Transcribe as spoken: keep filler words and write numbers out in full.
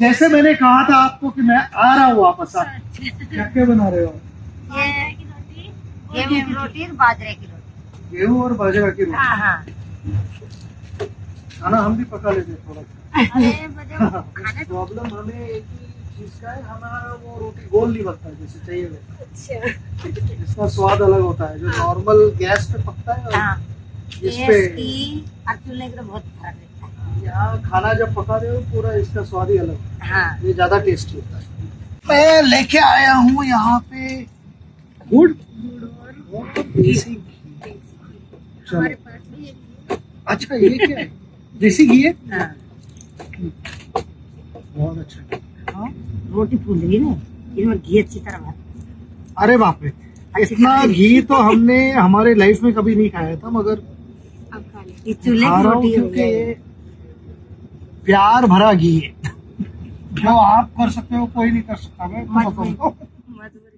जैसे मैंने कहा था आपको कि मैं आ रहा हूँ वापस। आप क्या क्या बना रहे हो? गेहूं की रोटी और बाजरे की रोटी। गेहूं और बाजरा की रोटी। हाँ हाँ। खाना हम भी पका लेते हैं थोड़ा। प्रॉब्लम हमें एक ही चीज का है, हमारा वो रोटी गोल नहीं बनता है जैसे चाहिए वैसे। अच्छा। इसका स्वाद अलग होता है, जो नॉर्मल गैस पे पकता है और इस पे चूल्हे का बहुत फर्क है। यहाँ खाना जब पका रहे हो पूरा इसका स्वाद ही अलग होता है। हाँ। ये ज्यादा टेस्टी होता है। मैं लेके आया हूँ यहाँ पे गुड़ और देसी घी। हमारे पास भी है। अच्छा ये क्या है? देसी घी है। बहुत अच्छा। रोटी फूल रही है इसमें घी अच्छी तरह। अरे बाप रे, इतना घी तो हमने हमारे लाइफ में कभी नहीं खाया था, मगर अब खा ले। चूल्हे की रोटी क्योंकि प्यार भरा घी है। जो आप कर सकते हो कोई नहीं कर सकता। मैं